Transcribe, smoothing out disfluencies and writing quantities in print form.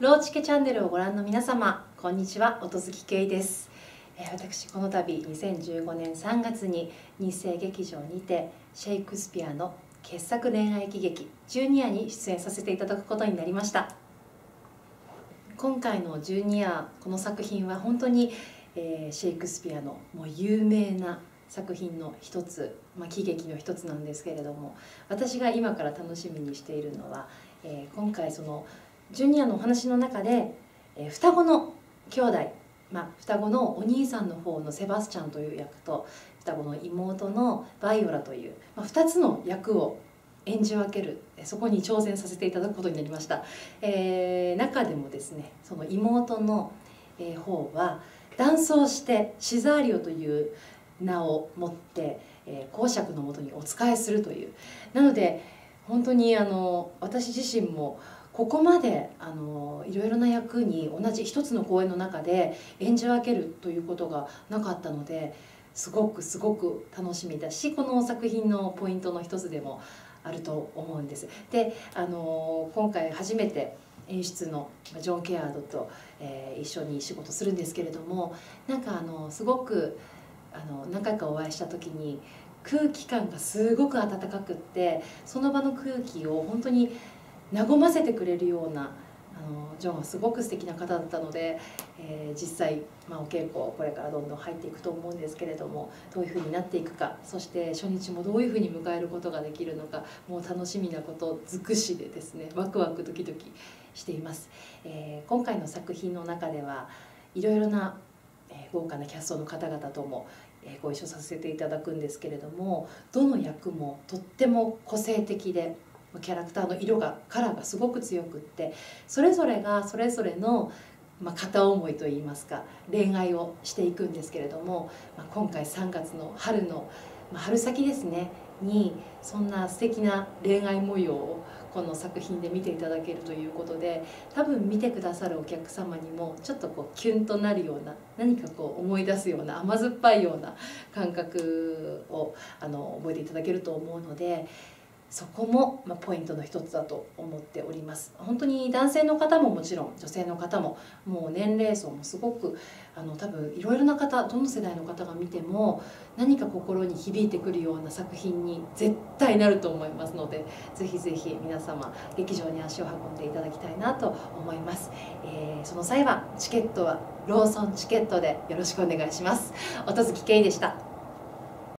ローチケチャンネルをご覧の皆様、こんにちは。音月けいです。私この度2015年3月に日生劇場にてシェイクスピアの傑作恋愛喜劇ジュニアに出演させていただくことになりました。今回のジュニア、この作品は本当にシェイクスピアのもう有名な作品の一つ、喜劇の一つなんですけれども、私が今から楽しみにしているのは、今回そのジュニアのお話の中で、双子の兄弟、双子のお兄さんの方のセバスチャンという役と双子の妹のバイオラという、2つの役を演じ分ける、そこに挑戦させていただくことになりました。中でもですね、その妹の方は男装してシザーリオという名を持って公爵のもとにお仕えするという、なので本当に私自身もここまでいろいろな役に同じ一つの公演の中で演じ分けるということがなかったので、すごく楽しみだし、この作品のポイントの一つでもあると思うんです。で今回初めて演出のジョン・ケアードと一緒に仕事するんですけれども、なんかすごく何回かお会いした時に空気感がすごく温かくって、その場の空気を本当に和ませてくれるようなジョンはすごく素敵な方だったので、実際、お稽古これからどんどん入っていくと思うんですけれども、どういうふうになっていくか、そして初日もどういうふうに迎えることができるのか、もう楽しみなこと尽くしでですね、ワクワクドキドキしています。今回の作品の中ではいろいろな豪華なキャストの方々ともご一緒させていただくんですけれども、どの役もとっても個性的で、キャラクターの色がカラーがすごく強くって、それぞれがそれぞれの片思いといいますか、恋愛をしていくんですけれども、今回3月の春の春先ですねに、そんな素敵な恋愛模様をこの作品で見ていただけるということで、多分見てくださるお客様にもちょっとキュンとなるような、何か思い出すような、甘酸っぱいような感覚を覚えていただけると思うので、そこもポイントの一つだと思っております。本当に男性の方ももちろん女性の方も、もう年齢層もすごく多分いろいろな方、どの世代の方が見ても何か心に響いてくるような作品に絶対なると思いますので、ぜひぜひ皆様劇場に足を運んでいただきたいなと思います。その際はチケットはローソンチケットでよろしくお願いします。音月けいでした。